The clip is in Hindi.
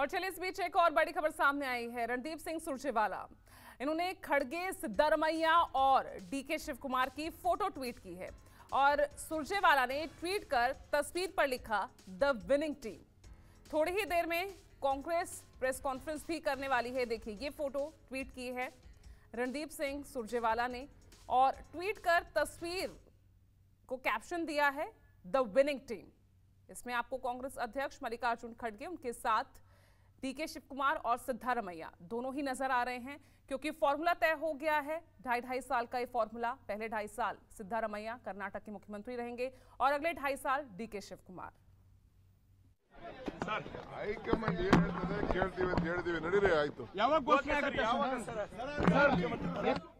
और चलिए इस बीच एक और बड़ी खबर सामने आई है। रणदीप सिंह सुरजेवाला, इन्होंने खड़गे, सिद्धारमैया और डी.के. शिवकुमार की फोटो ट्वीट की है और सुरजेवाला ने ट्वीट कर तस्वीर पर लिखा द विनिंग टीम। थोड़ी ही देर में कांग्रेस प्रेस कॉन्फ्रेंस भी करने वाली है। देखिए, ये फोटो ट्वीट की है रणदीप सिंह सुरजेवाला ने और ट्वीट कर तस्वीर को कैप्शन दिया है द विनिंग टीम। इसमें आपको कांग्रेस अध्यक्ष मल्लिकार्जुन खड़गे, उनके साथ डी.के. शिवकुमार और सिद्धारमैया दोनों ही नजर आ रहे हैं, क्योंकि फॉर्मूला तय हो गया है। ढाई साल का ये फॉर्मूला, पहले 2.5 साल सिद्धारमैया कर्नाटक के मुख्यमंत्री रहेंगे और अगले 2.5 साल डी.के. शिवकुमार। सर,